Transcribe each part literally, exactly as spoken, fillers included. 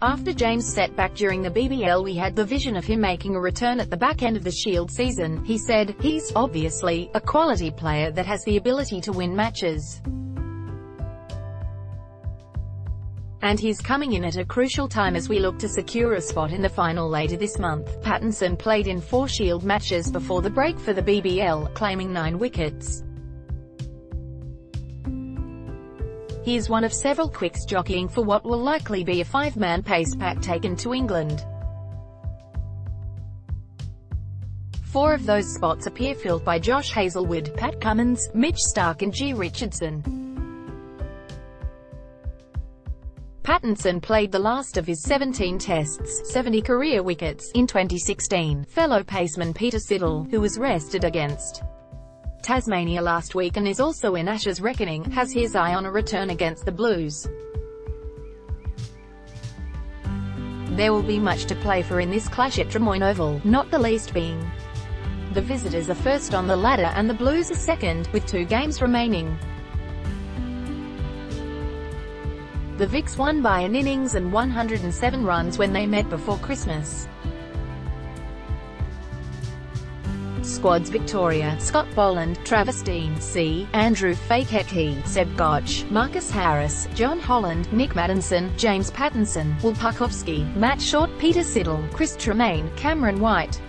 After James' setback during the B B L, we had the vision of him making a return at the back end of the Shield season. He said, "He's obviously a quality player that has the ability to win matches. And he's coming in at a crucial time as we look to secure a spot in the final later this month." Pattinson played in four Shield matches before the break for the B B L, claiming nine wickets. He is one of several quicks jockeying for what will likely be a five-man pace pack taken to England. Four of those spots appear filled by Josh Hazelwood, Pat Cummins, Mitch Stark and G. Richardson. Pattinson played the last of his seventeen tests, seventy career wickets, in twenty sixteen. Fellow paceman Peter Siddle, who was rested against Tasmania last week and is also in Ashes reckoning, has his eye on a return against the Blues. There will be much to play for in this clash at Tremoyne Oval, not the least being the visitors are first on the ladder and the Blues are second, with two games remaining. The Vicks won by an innings and one hundred seven runs when they met before Christmas. Squads: Victoria, Scott Boland, Travis Dean, C. Andrew Fakeke, Seb Gotch, Marcus Harris, John Holland, Nic Maddinson, James Pattinson, Wolpakovsky, Matt Short, Peter Siddle, Chris Tremaine, Cameron White.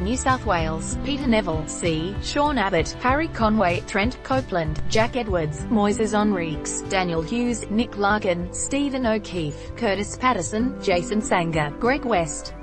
New South Wales, Peter Neville, C. Sean Abbott, Harry Conway, Trent Copeland, Jack Edwards, Moises Henriques, Daniel Hughes, Nick Larkin, Stephen O'Keefe, Curtis Patterson, Jason Sanger, Greg West.